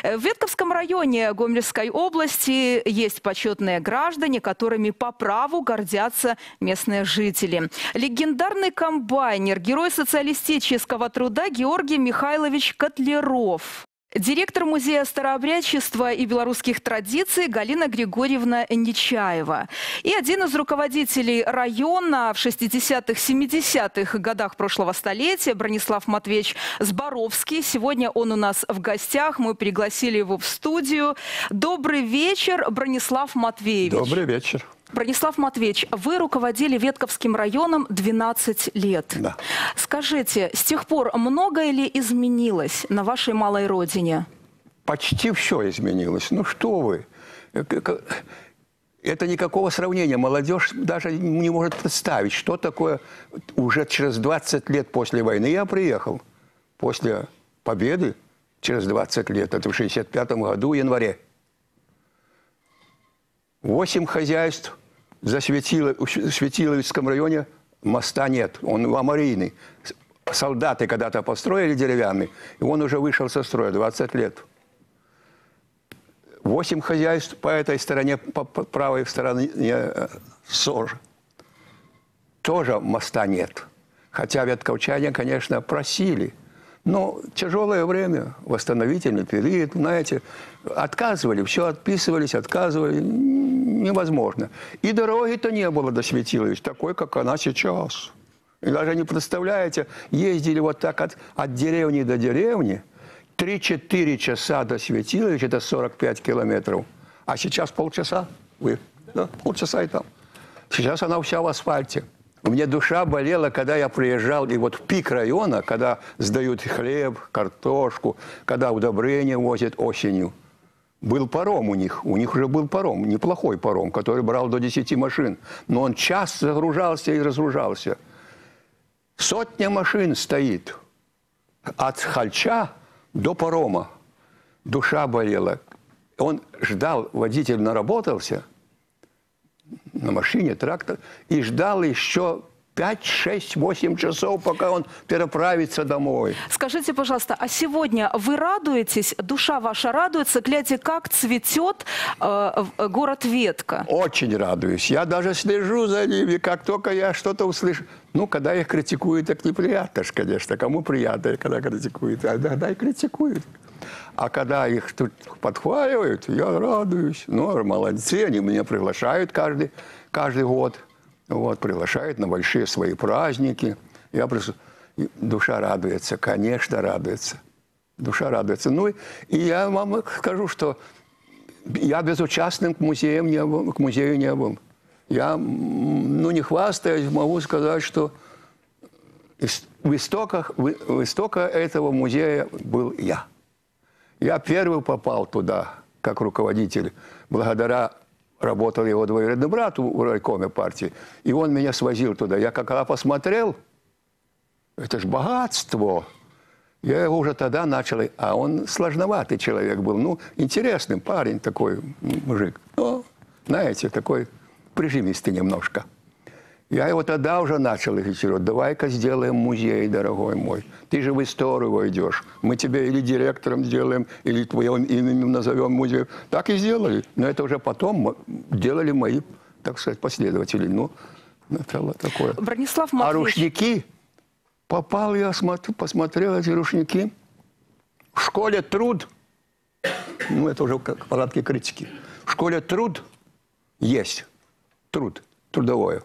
В Ветковском районе Гомельской области есть почетные граждане, которыми по праву гордятся местные жители. Легендарный комбайнер, герой социалистического труда Георгий Михайлович Котляров. Директор Музея старообрядчества и белорусских традиций Галина Григорьевна Нечаева. И один из руководителей района в шестидесятых-семидесятых годах прошлого столетия Бронислав Матвеевич Зборовский. Сегодня он у нас в гостях. Мы пригласили его в студию. Добрый вечер, Бронислав Матвеевич. Добрый вечер. Бронислав Матвеевич, вы руководили Ветковским районом двенадцать лет. Да. Скажите, с тех пор многое ли изменилось на вашей малой родине? Почти все изменилось. Ну что вы? Это никакого сравнения. Молодежь даже не может представить, что такое уже через двадцать лет после войны. Я приехал после победы через двадцать лет. Это в шестьдесят пятом году, в январе. Восемь хозяйств засветило, в Светиловицком районе моста нет, он аварийный. Солдаты когда-то построили деревянный, и он уже вышел со строя двадцать лет. Восемь хозяйств по этой стороне, по правой стороне Сор. Тоже моста нет. Хотя ветковчане, конечно, просили. Но тяжелое время, восстановительный период, знаете, отказывали, все отписывались, отказывали, невозможно. И дороги-то не было до Светилович, такой, как она сейчас. И даже не представляете, ездили вот так от, от деревни до деревни, три-четыре часа до Светилович, это сорок пять километров, а сейчас полчаса, вы, да, полчаса и там. Сейчас она вся в асфальте. У меня душа болела, когда я приезжал, и вот в пик района, когда сдают хлеб, картошку, когда удобрения возят осенью. Был паром у них, у них уже был паром, неплохой паром, который брал до десяти машин. Но он час загружался и разгружался. Сотня машин стоит от хальча до парома. Душа болела. Он ждал, водитель наработался на машине, трактор, и ждал еще пять, шесть, восемь часов, пока он переправится домой. Скажите, пожалуйста, а сегодня вы радуетесь, душа ваша радуется, глядя, как цветет э, город Ветка? Очень радуюсь. Я даже слежу за ними, как только я что-то услышу. Ну, когда их критикуют, так неприятно ж, конечно. Кому приятно, когда критикуют? А иногда и критикуют. А когда их тут подхваливают, я радуюсь. Ну, молодцы, они меня приглашают каждый, каждый год. Вот, приглашают на большие свои праздники. Я просто... Душа радуется, конечно, радуется. Душа радуется. Ну, и я вам скажу, что я безучастным к, музеям не был, к музею не был. Я, ну, не хвастаюсь, могу сказать, что в истоках, в истоках этого музея был я. Я первый попал туда, как руководитель, благодаря, работал его двоюродный брат в райкоме партии, и он меня свозил туда. Я когда посмотрел, это ж богатство. Я его уже тогда начал, а он сложноватый человек был, ну, интересный парень такой, мужик. Ну, знаете, такой прижимистый немножко. Я его тогда уже начал агитировать. Давай-ка сделаем музей, дорогой мой. Ты же в историю войдешь. Мы тебя или директором сделаем, или твоим именем назовем музей. Так и сделали. Но это уже потом делали мои, так сказать, последователи. Ну, начало такое. Бронислав Матвеевич. А рушники? Попал я, посмотрел эти рушники. В школе труд. Ну, это уже как порядки критики. В школе труд есть. Труд. Трудовое.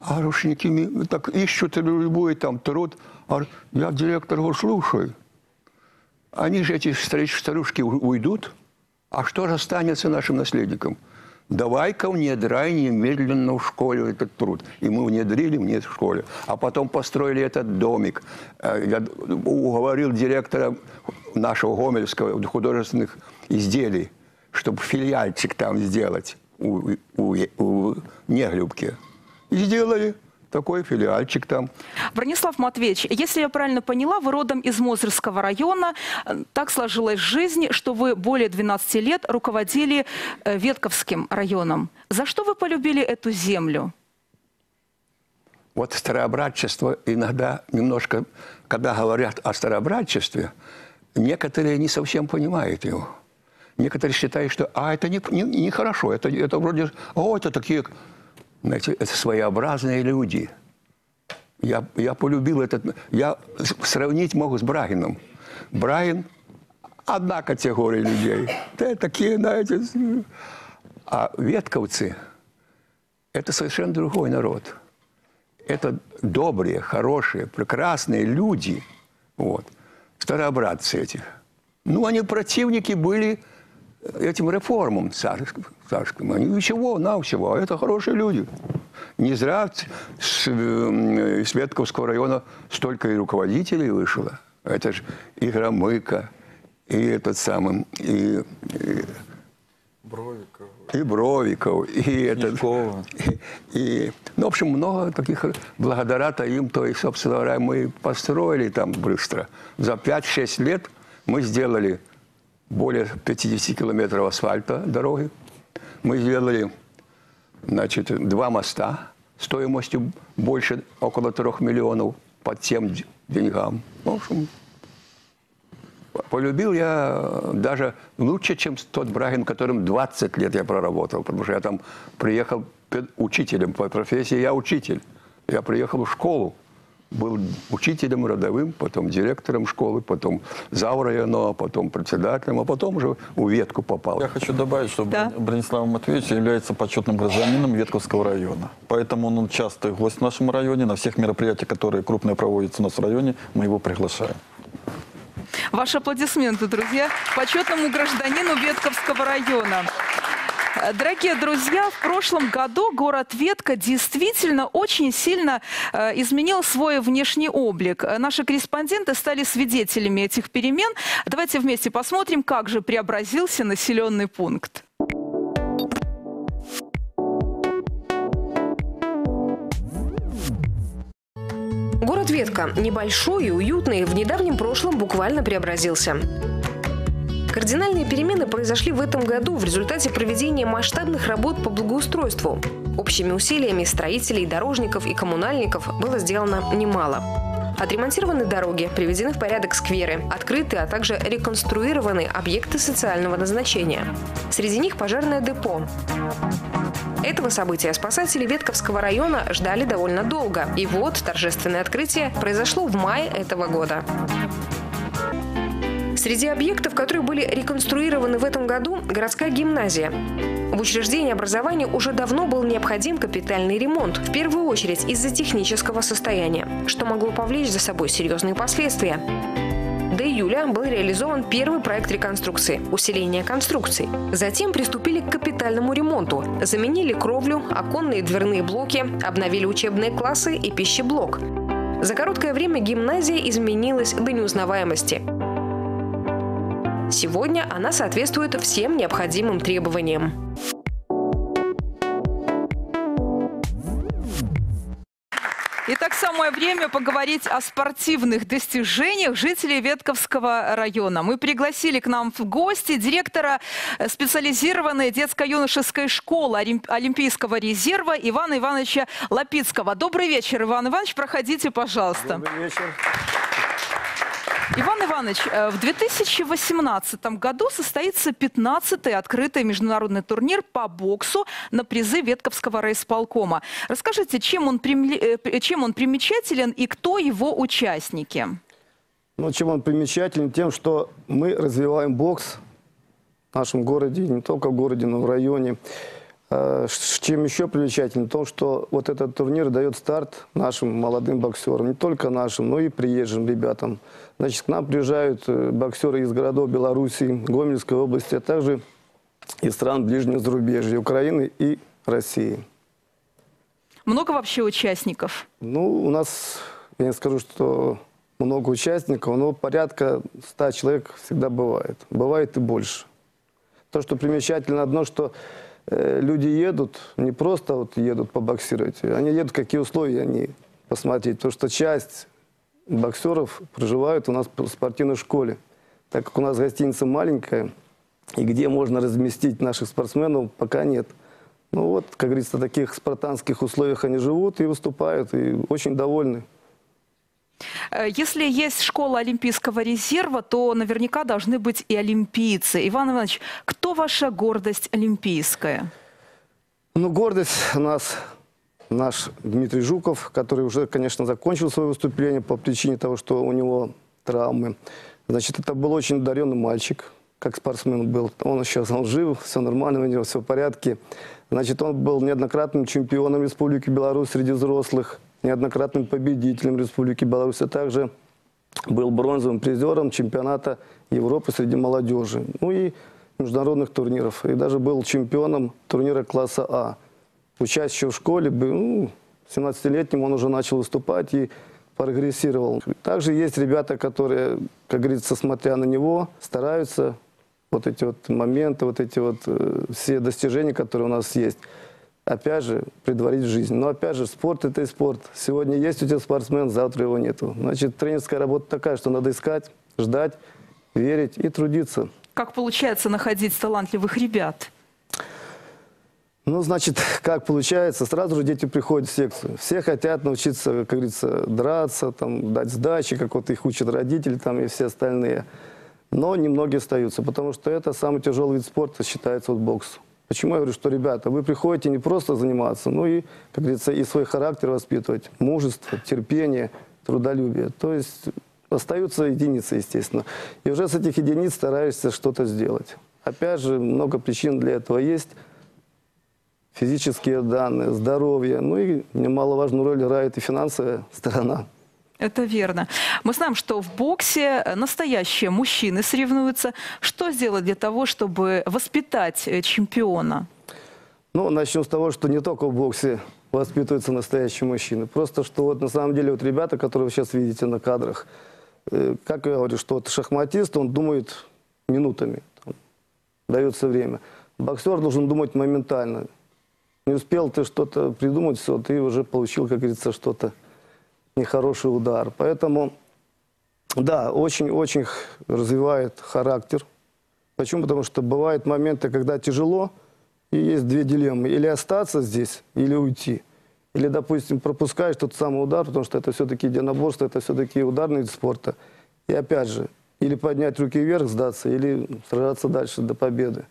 А рушники так ищут любой там труд. А я директор говорю, слушай, они же эти старушки уйдут, а что же останется нашим наследникам? давай-ка внедряй немедленно в школе этот труд. И мы внедрили мне в школе. А потом построили этот домик. Я уговорил директора нашего гомельского художественных изделий, чтобы филиальчик там сделать у, у, у Неглюбки. И сделали. Такой филиальчик там. Бронислав Матвеевич, если я правильно поняла, вы родом из Мозырского района. Так сложилась жизнь, что вы более двенадцати лет руководили Ветковским районом. За что вы полюбили эту землю? Вот старообрядчество иногда немножко, когда говорят о старообрядчестве, некоторые не совсем понимают его. Некоторые считают, что а, это не, не, не хорошо, это, это вроде, о, это такие... Знаете, это своеобразные люди. Я, я полюбил этот... Я сравнить могу с Брагином. Брагин – одна категория людей. Это такие, знаете... А ветковцы – это совершенно другой народ. Это добрые, хорошие, прекрасные люди. Вот. Старообрядцы этих. Ну, они противники были... этим реформам царским. Они ничего, нам всего. Это хорошие люди. Не зря с Ветковского района столько и руководителей вышло. Это же и Громыко, и этот самый, и, и Бровиков, и, Бровиков, и этот, и, и, ну, в общем, много таких. Благодаря-то им, то и, собственно говоря, мы построили там быстро. За пять-шесть лет мы сделали более пятидесяти километров асфальта дороги. Мы сделали, значит, два моста стоимостью больше около трех миллионов по тем деньгам. В общем, полюбил я даже лучше, чем тот Брагин, которым двадцать лет я проработал, потому что я там приехал учителем по профессии, я учитель. Я приехал в школу. Был учителем родовым, потом директором школы, потом заврайоно, потом председателем, а потом уже у Ветку попал. Я хочу добавить, что да. Бронислав Матвеевич является почетным гражданином Ветковского района. Поэтому он частый гость в нашем районе. На всех мероприятиях, которые крупные проводятся у нас в районе, мы его приглашаем. Ваши аплодисменты, друзья, почетному гражданину Ветковского района. Дорогие друзья, в прошлом году город Ветка действительно очень сильно изменил свой внешний облик. Наши корреспонденты стали свидетелями этих перемен. Давайте вместе посмотрим, как же преобразился населенный пункт. Город Ветка небольшой и уютный, в недавнем прошлом буквально преобразился. Кардинальные перемены произошли в этом году в результате проведения масштабных работ по благоустройству. Общими усилиями строителей, дорожников и коммунальников было сделано немало. Отремонтированы дороги, приведены в порядок скверы, открыты, а также реконструированы объекты социального назначения. Среди них пожарное депо. Этого события спасатели Ветковского района ждали довольно долго. И вот торжественное открытие произошло в мае этого года. Среди объектов, которые были реконструированы в этом году, городская гимназия. В учреждении образования уже давно был необходим капитальный ремонт, в первую очередь из-за технического состояния, что могло повлечь за собой серьезные последствия. До июля был реализован первый проект реконструкции – усиление конструкций. Затем приступили к капитальному ремонту. Заменили кровлю, оконные и дверные блоки, обновили учебные классы и пищеблок. За короткое время гимназия изменилась до неузнаваемости. Сегодня она соответствует всем необходимым требованиям. Итак, самое время поговорить о спортивных достижениях жителей Ветковского района. Мы пригласили к нам в гости директора специализированной детско-юношеской школы Олимпийского резерва Ивана Ивановича Лапицкого. Добрый вечер, Иван Иванович, проходите, пожалуйста. Добрый вечер. Иван Иванович, в две тысячи восемнадцатом году состоится пятнадцатый открытый международный турнир по боксу на призы Ветковского райисполкома. Расскажите, чем он, чем он примечателен и кто его участники? Ну, чем он примечателен? Тем, что мы развиваем бокс в нашем городе, не только в городе, но и в районе. Чем еще примечателен? То, что вот этот турнир дает старт нашим молодым боксерам, не только нашим, но и приезжим ребятам. Значит, к нам приезжают боксеры из городов Белоруссии, Гомельской области, а также и стран ближнего зарубежья, Украины и России. Много вообще участников? Ну, у нас, я не скажу, что много участников, но порядка ста человек всегда бывает. Бывает и больше. То, что примечательно одно, что э, люди едут, не просто вот едут побоксировать, они едут, какие условия они посмотреть. Потому что часть боксеров проживают у нас в спортивной школе. Так как у нас гостиница маленькая, и где можно разместить наших спортсменов, пока нет. Ну вот, как говорится, в таких спартанских условиях они живут и выступают, и очень довольны. Если есть школа Олимпийского резерва, то наверняка должны быть и олимпийцы. Иван Иванович, кто ваша гордость олимпийская? Ну, гордость у нас наш Дмитрий Жуков, который уже, конечно, закончил свое выступление по причине того, что у него травмы. Значит, это был очень одаренный мальчик, как спортсмен был. Он сейчас он жив, все нормально, у него все в порядке. Значит, он был неоднократным чемпионом Республики Беларусь среди взрослых, неоднократным победителем Республики Беларусь, а также был бронзовым призером чемпионата Европы среди молодежи, ну и международных турниров. И даже был чемпионом турнира класса А. Учась еще в школе, ну, семнадцатилетним он уже начал выступать и прогрессировал. Также есть ребята, которые, как говорится, смотря на него, стараются вот эти вот моменты, вот эти вот э, все достижения, которые у нас есть, опять же, предварить жизнь. Но опять же, спорт – это и спорт. Сегодня есть у тебя спортсмен, завтра его нету. Значит, тренерская работа такая, что надо искать, ждать, верить и трудиться. Как получается находить талантливых ребят? Ну, значит, как получается, сразу же дети приходят в секцию. Все хотят научиться, как говорится, драться, там, дать сдачи, как вот их учат родители там, и все остальные. Но немногие остаются, потому что это самый тяжелый вид спорта, считается вот бокс. Почему я говорю, что, ребята, вы приходите не просто заниматься, но и, как говорится, и свой характер воспитывать, мужество, терпение, трудолюбие. То есть остаются единицы, естественно. И уже с этих единиц стараешься что-то сделать. Опять же, много причин для этого есть. Физические данные, здоровье, ну и немаловажную роль играет и финансовая сторона. Это верно. Мы знаем, что в боксе настоящие мужчины соревнуются. Что сделать для того, чтобы воспитать чемпиона? Ну, начнем с того, что не только в боксе воспитываются настоящие мужчины. Просто, что вот на самом деле вот ребята, которые вы сейчас видите на кадрах, э, как я говорю, что вот шахматист, он думает минутами, там, дается время. Боксер должен думать моментально. Не успел ты что-то придумать, все, ты уже получил, как говорится, что-то. Нехороший удар. Поэтому, да, очень-очень развивает характер. Почему? Потому что бывают моменты, когда тяжело, и есть две дилеммы. Или остаться здесь, или уйти. Или, допустим, пропускаешь тот самый удар, потому что это все-таки единоборство, это все-таки ударный вид спорта. И опять же, или поднять руки вверх, сдаться, или сражаться дальше до победы.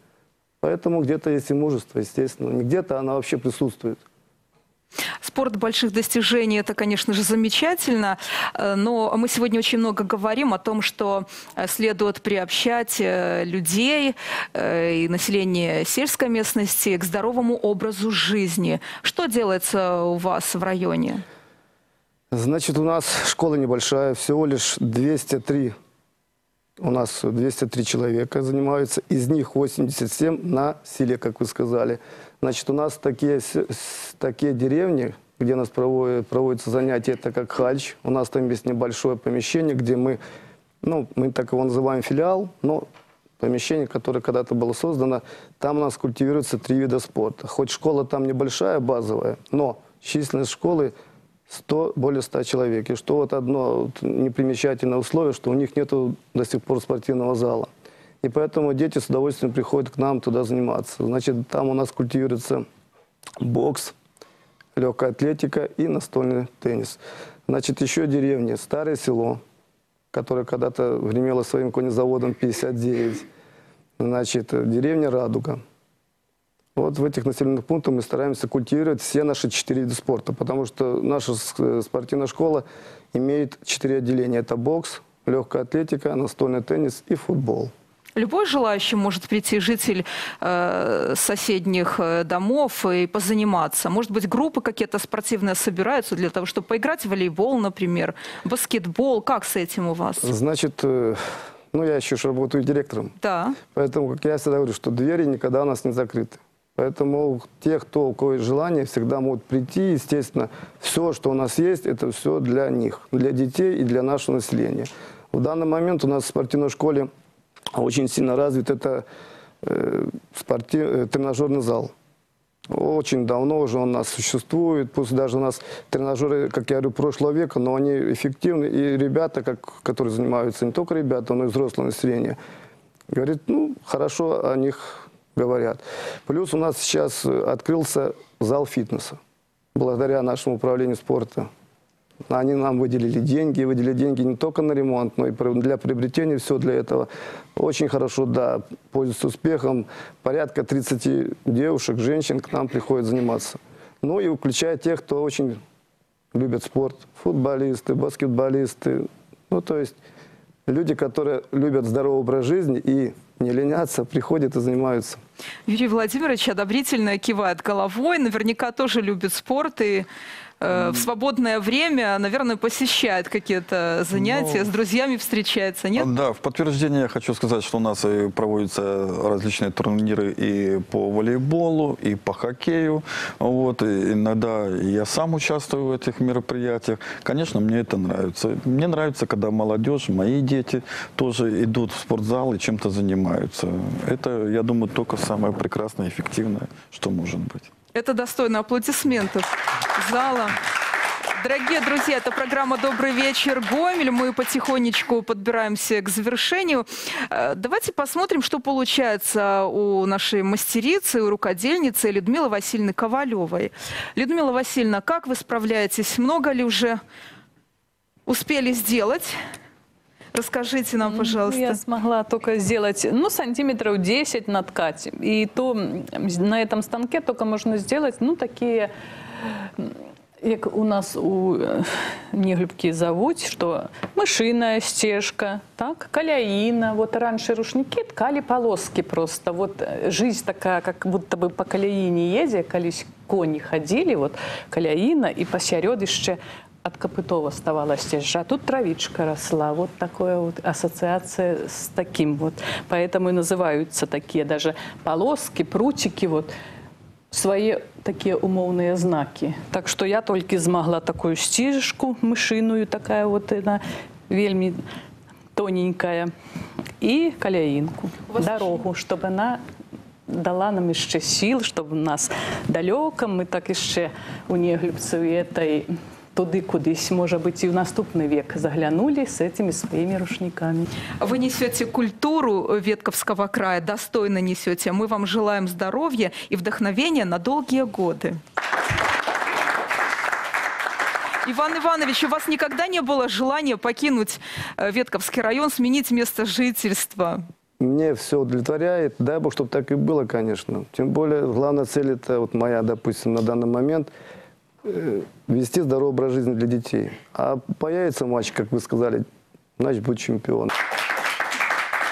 Поэтому где-то есть и мужество, естественно. Не где-то, она вообще присутствует. Спорт больших достижений – это, конечно же, замечательно, но мы сегодня очень много говорим о том, что следует приобщать людей и население сельской местности к здоровому образу жизни. Что делается у вас в районе? Значит, у нас школа небольшая, всего лишь двести три. У нас двести три человека занимаются, из них восемьдесят семь на селе, как вы сказали. Значит, у нас такие, такие деревни, где у нас проводят, проводятся занятия, это как Хальч. У нас там есть небольшое помещение, где мы, ну, мы так его называем филиал, но помещение, которое когда-то было создано, там у нас культивируются три вида спорта. Хоть школа там небольшая, базовая, но численность школы сто, более ста человек. И что вот одно вот непримечательное условие, что у них нет до сих пор спортивного зала. И поэтому дети с удовольствием приходят к нам туда заниматься. Значит, там у нас культивируется бокс, легкая атлетика и настольный теннис. Значит, еще деревни. Старое село, которое когда-то гремело своим конезаводом пятьдесят девять. Значит, деревня Радуга. Вот в этих населенных пунктах мы стараемся культивировать все наши четыре вида спорта, потому что наша спортивная школа имеет четыре отделения. Это бокс, легкая атлетика, настольный теннис и футбол. Любой желающий может прийти, житель э, соседних домов, и позаниматься. Может быть, группы какие-то спортивные собираются для того, чтобы поиграть в волейбол, например, баскетбол. Как с этим у вас? Значит, э, Ну, я еще работаю директором. Да. Поэтому, как я всегда говорю, что двери никогда у нас не закрыты. Поэтому те, кто, у кого желание, всегда могут прийти. Естественно, все, что у нас есть, это все для них, для детей и для нашего населения. В данный момент у нас в спортивной школе очень сильно развит это э, спортив, тренажерный зал. Очень давно уже он у нас существует. Пусть даже у нас тренажеры, как я говорю, прошлого века, но они эффективны. И ребята, как, которые занимаются, не только ребята, но и взрослое население, говорит, ну, хорошо о них говорят. Плюс у нас сейчас открылся зал фитнеса, благодаря нашему управлению спорта. Они нам выделили деньги, выделили деньги не только на ремонт, но и для приобретения, все для этого. Очень хорошо, да, пользуются успехом. Порядка тридцати девушек, женщин к нам приходят заниматься. Ну и включая тех, кто очень любит спорт. Футболисты, баскетболисты. Ну то есть люди, которые любят здоровый образ жизни и не ленятся, приходят и занимаются. Юрий Владимирович одобрительно кивает головой, наверняка тоже любит спорт и э, в свободное время, наверное, посещает какие-то занятия, но с друзьями встречается, нет? Да, в подтверждение я хочу сказать, что у нас и проводятся различные турниры и по волейболу, и по хоккею. Вот, и иногда я сам участвую в этих мероприятиях. Конечно, мне это нравится. Мне нравится, когда молодежь, мои дети тоже идут в спортзал и чем-то занимаются. Это, я думаю, только самое прекрасное и эффективное, что может быть. Это достойно аплодисментов зала. Дорогие друзья, это программа «Добрый вечер, Гомель». Мы потихонечку подбираемся к завершению. Давайте посмотрим, что получается у нашей мастерицы, у рукодельницы Людмилы Васильевны Ковалевой. Людмила Васильевна, как вы справляетесь? Много ли уже успели сделать? Расскажите нам, пожалуйста. Я смогла только сделать, ну, сантиметров десять на ткать. И то на этом станке только можно сделать, ну, такие, как у нас у Неглюбки зовут, что мышиная стежка, так, каляина. Вот раньше рушники ткали полоски просто. Вот жизнь такая, как будто бы по каляине ездя, колись кони ходили, вот каляина и посередище от копытов оставалась стежа, а тут травичка росла. Вот такая вот ассоциация с таким вот. Поэтому и называются такие даже полоски, прутики, вот свои такие умовные знаки. Так что я только смогла такую стежку мышиную, такая вот она, вельми тоненькая, и каляинку, дорогу, чтобы она дала нам еще сил, чтобы у нас далеко, мы так еще у Неглюбцев этой туды кудись, может быть, и в наступный век заглянули с этими своими рушниками. Вы несете культуру Ветковского края, достойно несете. Мы вам желаем здоровья и вдохновения на долгие годы. Иван Иванович, у вас никогда не было желания покинуть Ветковский район, сменить место жительства? Мне все удовлетворяет. Дай бог, чтобы так и было, конечно. Тем более, главная цель, это вот моя, допустим, на данный момент – вести здоровый образ жизни для детей. А появится матч, как вы сказали, значит, будет чемпион.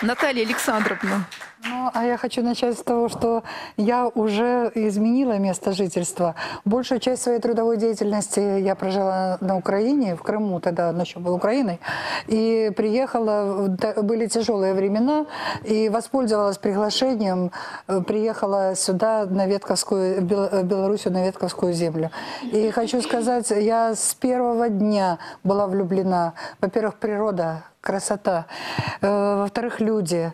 Наталья Александровна. Ну, а я хочу начать с того, что я уже изменила место жительства. Большую часть своей трудовой деятельности я прожила на Украине, в Крыму, тогда она еще была Украиной, и приехала, были тяжелые времена, и воспользовалась приглашением, приехала сюда, на Ветковскую, Белоруссию, на Ветковскую землю. И хочу сказать, я с первого дня была влюблена. Во-первых, природа, красота. Во-вторых, люди.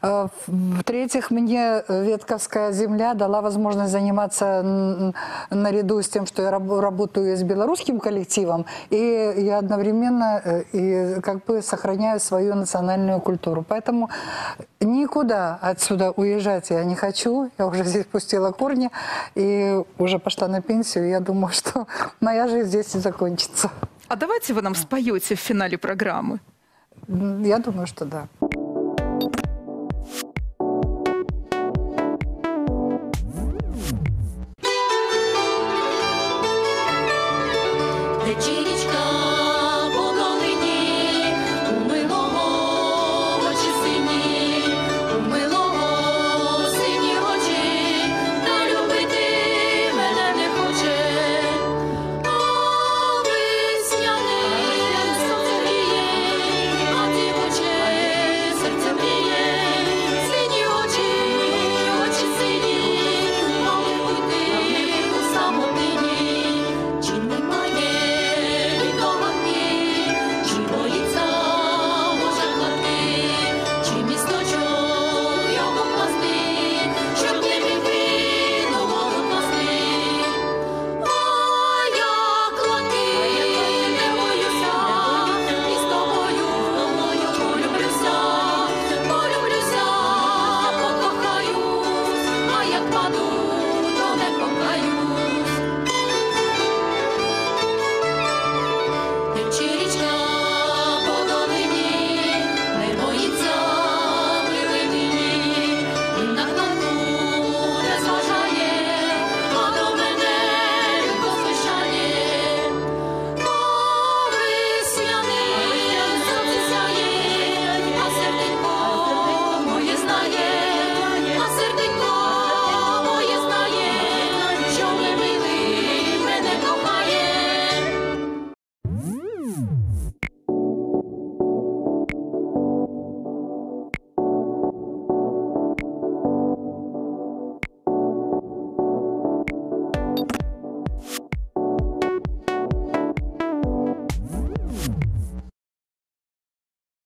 В-третьих, мне Ветковская земля дала возможность заниматься наряду с тем, что я работаю с белорусским коллективом, и я одновременно и как бы сохраняю свою национальную культуру. Поэтому никуда отсюда уезжать я не хочу. Я уже здесь пустила корни и уже пошла на пенсию. Я думаю, что моя жизнь здесь и закончится. А давайте вы нам споете в финале программы. Я думаю, что да.